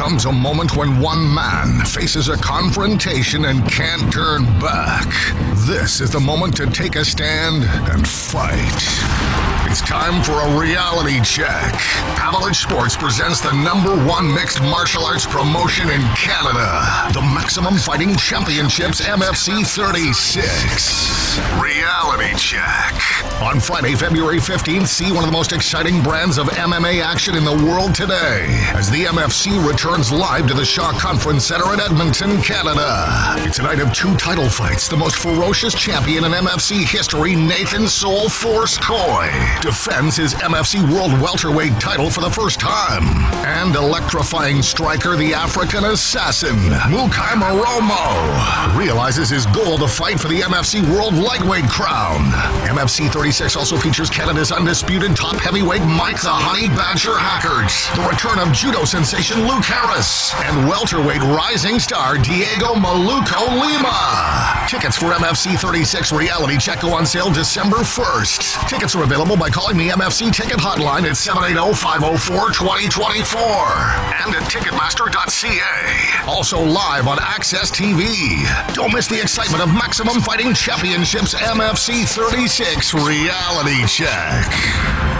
comes a moment when one man faces a confrontation and can't turn back. This is the moment to take a stand and fight. It's time for a reality check. Avalanche Sports presents the #1 mixed martial arts promotion in Canada, the Maximum Fighting Championships MFC 36. Reality check. On Friday, February 15th, see one of the most exciting brands of MMA action in the world today as the MFC returns live to the Shaw Conference Center in Edmonton, Canada. It's a night of 2 title fights. The most ferocious champion in MFC history, Nathan Soul Force Coy, defends his MFC World Welterweight title for the first time. And electrifying striker, the African Assassin, Mukai Moromo, realizes his goal to fight for the MFC World Lightweight crown. MFC 36 also features Canada's undisputed top heavyweight Mike the Honey Badger Hackert, the return of judo sensation Luke Hackert, and welterweight rising star Diego Maluco Lima. Tickets for MFC 36 Reality Check go on sale December 1st. Tickets are available by calling the MFC ticket hotline at 780-504-2024 and at Ticketmaster.ca. Also live on AXS TV. Don't miss the excitement of Maximum Fighting Championships MFC 36 Reality Check.